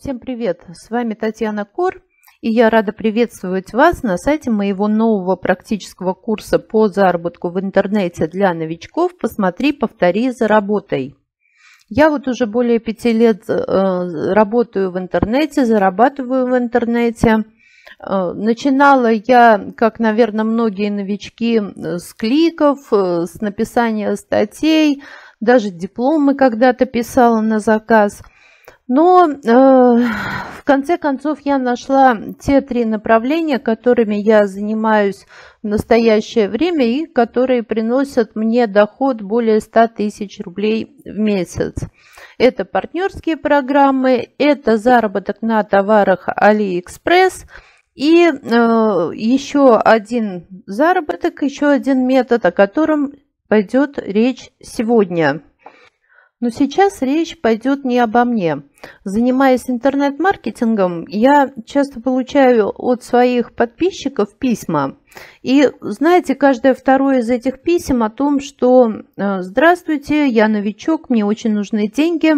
Всем привет! С вами Татьяна Кор, и я рада приветствовать вас на сайте моего нового практического курса по заработку в интернете для новичков «Посмотри, повтори, заработай». Я вот уже более 5 лет работаю в интернете, зарабатываю в интернете. Начинала я, как, наверное, многие новички, с кликов, с написания статей, даже дипломы когда-то писала на заказ. Но в конце концов я нашла те 3 направления, которыми я занимаюсь в настоящее время и которые приносят мне доход более 100 000 рублей в месяц. Это партнерские программы, это заработок на товарах AliExpress и еще один заработок, еще один метод, о котором пойдет речь сегодня. Но сейчас речь пойдет не обо мне. Занимаясь интернет-маркетингом, я часто получаю от своих подписчиков письма. И знаете, каждое второе из этих писем о том, что «Здравствуйте, я новичок, мне очень нужны деньги,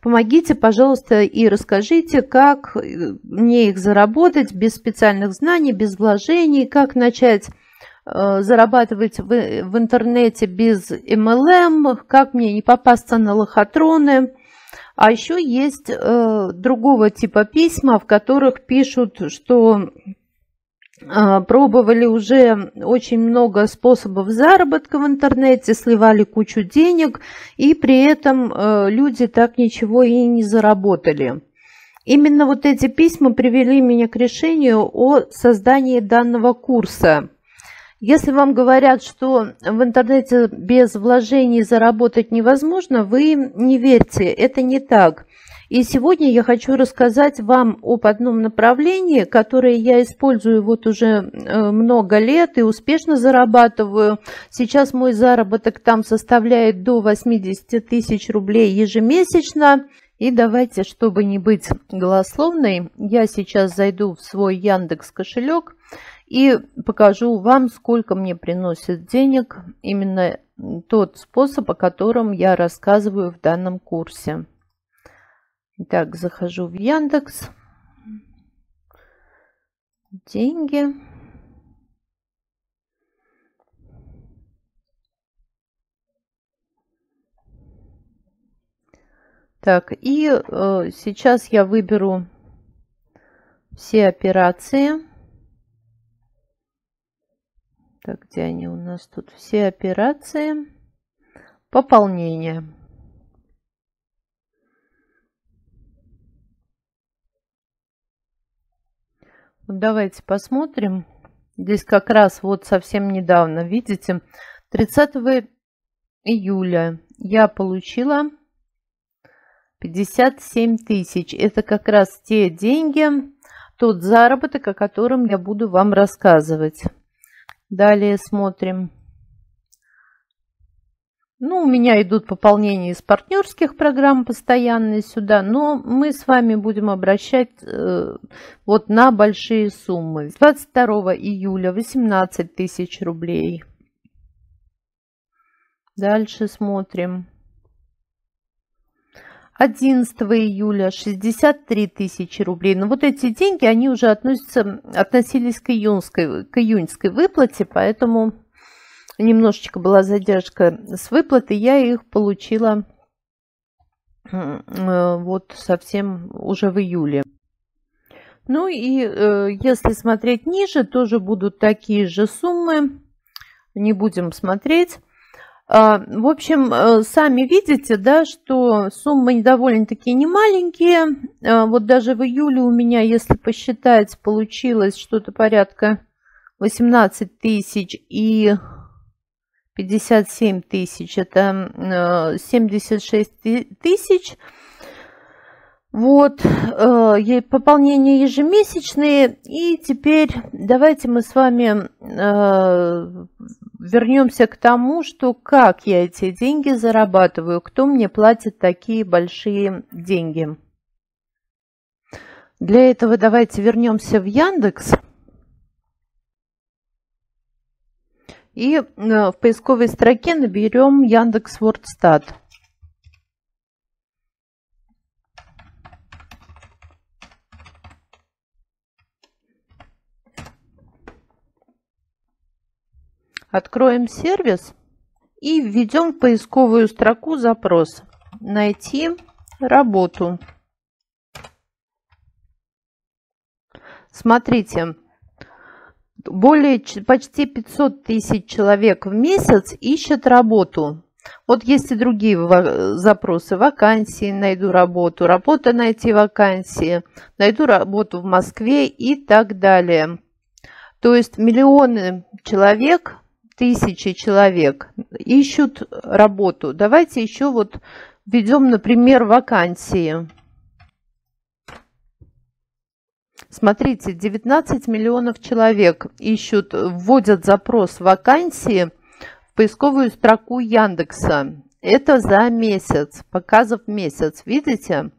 помогите, пожалуйста, и расскажите, как мне их заработать без специальных знаний, без вложений, как начать зарабатывать в интернете без MLM, как мне не попасться на лохотроны». А еще есть другого типа письма, в которых пишут, что пробовали уже очень много способов заработка в интернете, сливали кучу денег, и при этом люди так ничего и не заработали. Именно вот эти письма привели меня к решению о создании данного курса. Если вам говорят, что в интернете без вложений заработать невозможно, вы не верьте, это не так. И сегодня я хочу рассказать вам об одном направлении, которое я использую вот уже много лет и успешно зарабатываю. Сейчас мой заработок там составляет до 80 000 рублей ежемесячно. И давайте, чтобы не быть голословной, я сейчас зайду в свой Яндекс.Кошелек и покажу вам, сколько мне приносит денег именно тот способ, о котором я рассказываю в данном курсе. Итак, захожу в Яндекс. Деньги. Так, и сейчас я выберу все операции. Так, где они у нас тут? Все операции. Пополнение. Вот давайте посмотрим. Здесь как раз вот совсем недавно, видите, 30 июля я получила 57 000. Это как раз те деньги, тот заработок, о котором я буду вам рассказывать. Далее смотрим. Ну, у меня идут пополнения из партнерских программ постоянные сюда, но мы с вами будем обращать вот на большие суммы. 22 июля 18 000 рублей. Дальше смотрим. 11 июля 63 000 рублей. Но вот эти деньги, они уже относились к июньской выплате, поэтому немножечко была задержка с выплаты. Я их получила вот совсем уже в июле. Ну и если смотреть ниже, тоже будут такие же суммы. Не будем смотреть. В общем, сами видите, да, что суммы довольно-таки немаленькие. Вот даже в июле у меня, если посчитать, получилось что-то порядка 18 000 и 57 000. Это 76 000. Вот, пополнения ежемесячные. И теперь давайте мы с вами вернемся к тому, что как я эти деньги зарабатываю, кто мне платит такие большие деньги. Для этого давайте вернемся в Яндекс. И в поисковой строке наберем Яндекс.Wordstat. Откроем сервис и введем в поисковую строку запрос «Найти работу». Смотрите, почти 500 тысяч человек в месяц ищет работу. Вот есть и другие запросы: вакансии, найду работу, работа, найти вакансии, найду работу в Москве и так далее. То есть миллионы человек, тысячи человек ищут работу. Давайте еще вот введем, например, вакансии. Смотрите, 19 миллионов человек ищут, вводят запрос «вакансии» в поисковую строку Яндекса. Это за месяц, показов месяц, видите?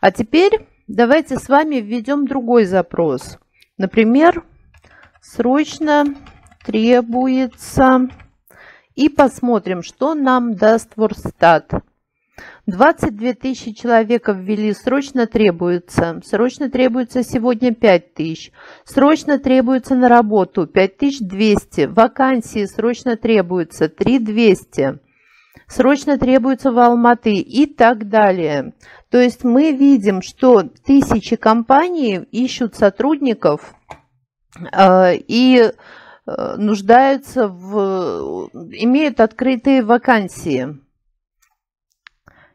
А теперь давайте с вами введем другой запрос. Например, «Срочно требуется». И посмотрим, что нам даст Wordstat. 22 тысячи человек ввели «срочно требуется». «Срочно требуется» сегодня 5 тысяч. «Срочно требуется на работу» 5200. «Вакансии» «срочно требуется» 3200. «Срочно требуется в Алматы» и так далее. То есть мы видим, что тысячи компаний ищут сотрудников и нуждаются имеют открытые вакансии.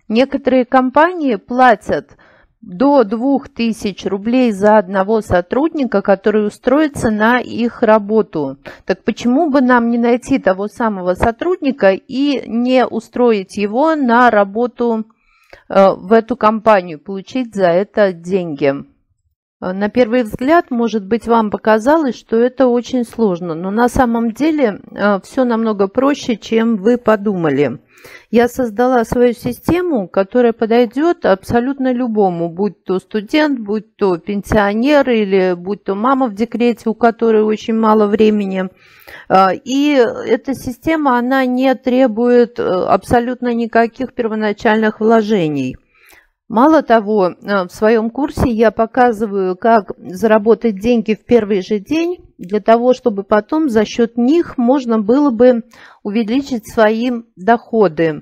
Некоторые компании платят до 2000 рублей за одного сотрудника, который устроится на их работу. Так почему бы нам не найти того самого сотрудника и не устроить его на работу в эту компанию, получить за это деньги? На первый взгляд, может быть, вам показалось, что это очень сложно, но на самом деле все намного проще, чем вы подумали. Я создала свою систему, которая подойдет абсолютно любому, будь то студент, будь то пенсионер или будь то мама в декрете, у которой очень мало времени. И эта система, она не требует абсолютно никаких первоначальных вложений. Мало того, в своем курсе я показываю, как заработать деньги в первый же день, для того, чтобы потом за счет них можно было бы увеличить свои доходы.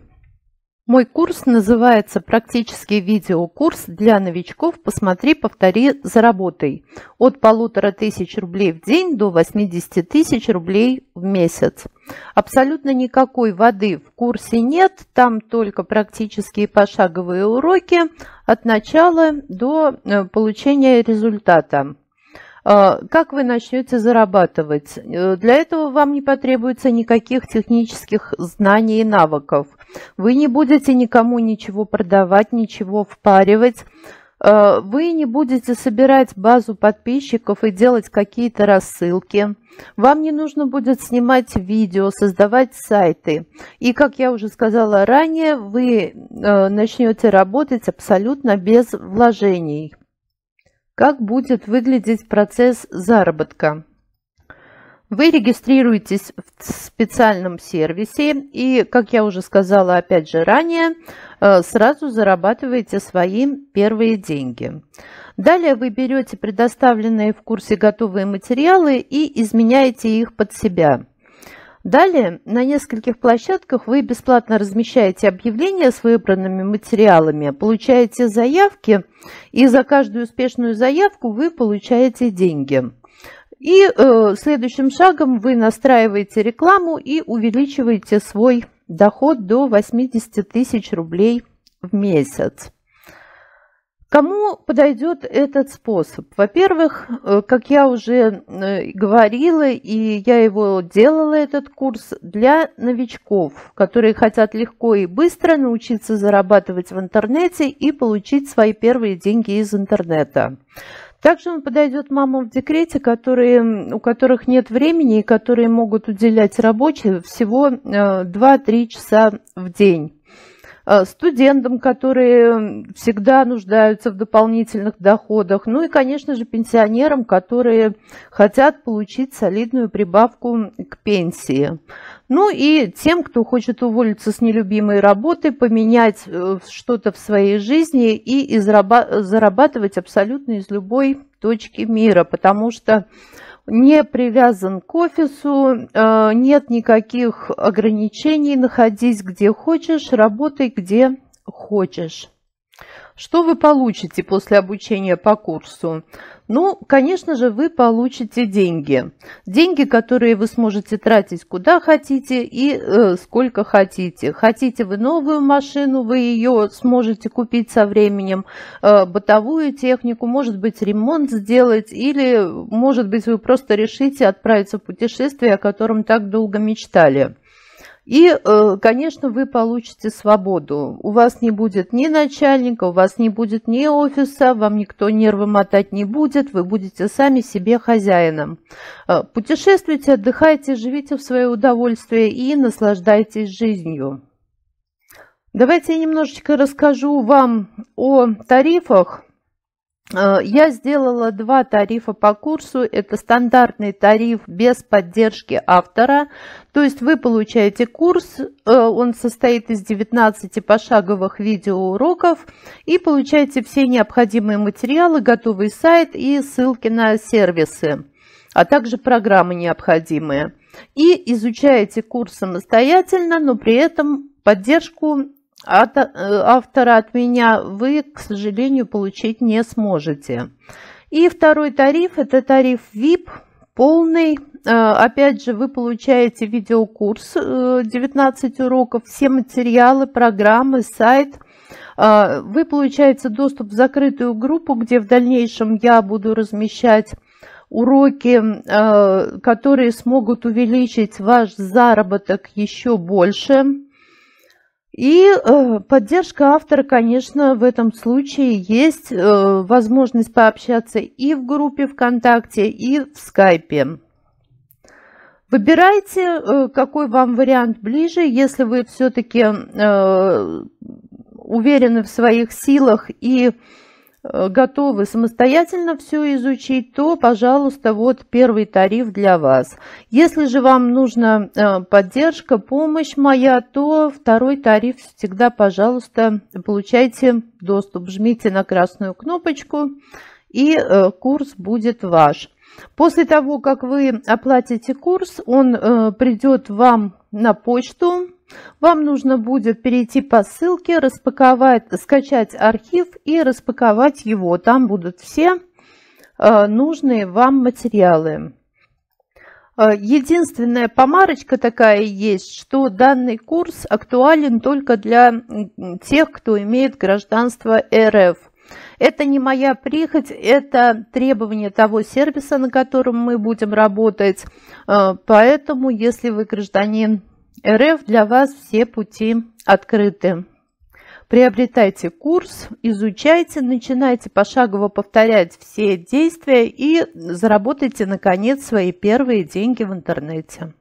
Мой курс называется «Практический видеокурс для новичков. Посмотри, повтори, заработай» от 1500 рублей в день до 80 тысяч рублей в месяц. Абсолютно никакой воды в курсе нет, там только практические пошаговые уроки от начала до получения результата. Как вы начнете зарабатывать? Для этого вам не потребуется никаких технических знаний и навыков. Вы не будете никому ничего продавать, ничего впаривать. Вы не будете собирать базу подписчиков и делать какие-то рассылки. Вам не нужно будет снимать видео, создавать сайты. И, как я уже сказала ранее, вы начнете работать абсолютно без вложений. Как будет выглядеть процесс заработка? Вы регистрируетесь в специальном сервисе и, как я уже сказала опять же ранее, сразу зарабатываете свои первые деньги. Далее вы берете предоставленные в курсе готовые материалы и изменяете их под себя. Далее на нескольких площадках вы бесплатно размещаете объявления с выбранными материалами, получаете заявки, и за каждую успешную заявку вы получаете деньги. И следующим шагом вы настраиваете рекламу и увеличиваете свой доход до 80 тысяч рублей в месяц. Кому подойдет этот способ? Во-первых, как я уже говорила, и я его делала, этот курс для новичков, которые хотят легко и быстро научиться зарабатывать в интернете и получить свои первые деньги из интернета. Также он подойдет мамам в декрете, у которых нет времени и которые могут уделять работе всего 2-3 часа в день. Студентам, которые всегда нуждаются в дополнительных доходах, ну и, конечно же, пенсионерам, которые хотят получить солидную прибавку к пенсии. Ну и тем, кто хочет уволиться с нелюбимой работы, поменять что-то в своей жизни и зарабатывать абсолютно из любой точки мира, потому что не привязан к офису, нет никаких ограничений, находись где хочешь, работай где хочешь. Что вы получите после обучения по курсу? Ну, конечно же, вы получите деньги. Деньги, которые вы сможете тратить куда хотите и сколько хотите. Хотите вы новую машину, вы ее сможете купить со временем, бытовую технику, может быть, ремонт сделать, или, может быть, вы просто решите отправиться в путешествие, о котором так долго мечтали. И, конечно, вы получите свободу. У вас не будет ни начальника, у вас не будет ни офиса, вам никто нервы мотать не будет, вы будете сами себе хозяином. Путешествуйте, отдыхайте, живите в свое удовольствие и наслаждайтесь жизнью. Давайте я немножечко расскажу вам о тарифах. Я сделала 2 тарифа по курсу. Это стандартный тариф без поддержки автора. То есть вы получаете курс, он состоит из 19 пошаговых видеоуроков, и получаете все необходимые материалы, готовый сайт и ссылки на сервисы, а также программы необходимые. И изучаете курс самостоятельно, но при этом поддержку от автора от меня вы, к сожалению, получить не сможете. И второй тариф – это тариф VIP, полный. Опять же, вы получаете видеокурс, 19 уроков, все материалы, программы, сайт. Вы получаете доступ в закрытую группу, где в дальнейшем я буду размещать уроки, которые смогут увеличить ваш заработок еще больше. И поддержка автора, конечно, в этом случае есть возможность пообщаться и в группе ВКонтакте, и в Скайпе. Выбирайте, какой вам вариант ближе. Если вы все-таки уверены в своих силах и готовы самостоятельно все изучить, то, пожалуйста, вот первый тариф для вас. Если же вам нужна поддержка, помощь моя, то второй тариф всегда, пожалуйста, получайте доступ. Жмите на красную кнопочку, и курс будет ваш. После того, как вы оплатите курс, он придет вам на почту. Вам нужно будет перейти по ссылке, распаковать, скачать архив и распаковать его. Там будут все нужные вам материалы. Единственная помарочка такая есть, что данный курс актуален только для тех, кто имеет гражданство РФ. Это не моя прихоть, это требование того сервиса, на котором мы будем работать. Поэтому, если вы гражданин РФ, для вас все пути открыты. Приобретайте курс, изучайте, начинайте пошагово повторять все действия и заработайте, наконец, свои первые деньги в интернете.